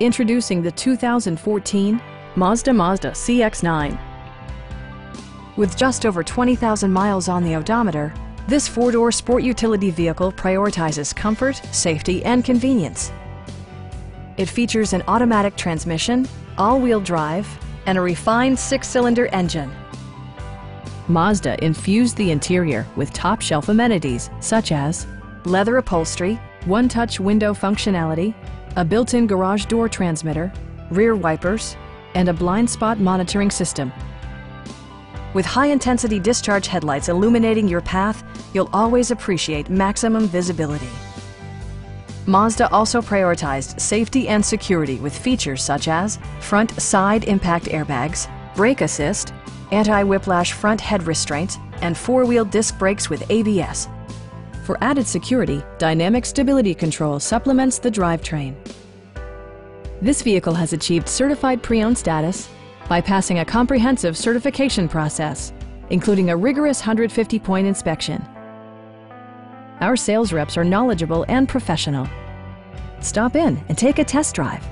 Introducing the 2014 Mazda CX-9. With just over 20,000 miles on the odometer, this four-door sport utility vehicle prioritizes comfort, safety, and convenience. It features an automatic transmission, all-wheel drive, and a refined six-cylinder engine. Mazda infused the interior with top-shelf amenities such as leather upholstery, one-touch window functionality, a built-in garage door transmitter, rear wipers, and a blind spot monitoring system. With high-intensity discharge headlights illuminating your path, you'll always appreciate maximum visibility. Mazda also prioritized safety and security with features such as front side impact airbags, brake assist, anti-whiplash front head restraints, and four-wheel disc brakes with ABS. For added security, Dynamic Stability Control supplements the drivetrain. This vehicle has achieved certified pre-owned status by passing a comprehensive certification process, including a rigorous 150-point inspection. Our sales reps are knowledgeable and professional. Stop in and take a test drive.